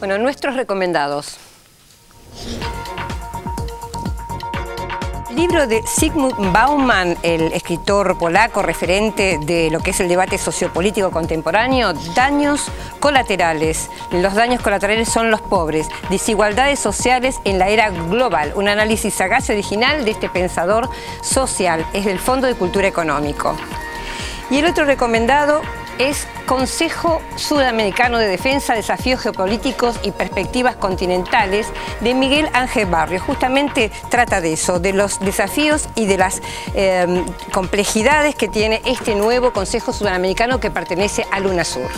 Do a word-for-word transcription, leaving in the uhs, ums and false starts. Bueno, nuestros recomendados. El libro de Zygmunt Bauman, el escritor polaco referente de lo que es el debate sociopolítico contemporáneo, Daños colaterales. Los daños colaterales son los pobres, desigualdades sociales en la era global. Un análisis sagaz y original de este pensador social. Es del Fondo de Cultura Económico. Y el otro recomendado es Consejo Sudamericano de Defensa, Desafíos Geopolíticos y Perspectivas Continentales, de Miguel Ángel Barrios. Justamente trata de eso, de los desafíos y de las eh, complejidades que tiene este nuevo Consejo Sudamericano que pertenece al UNASUR.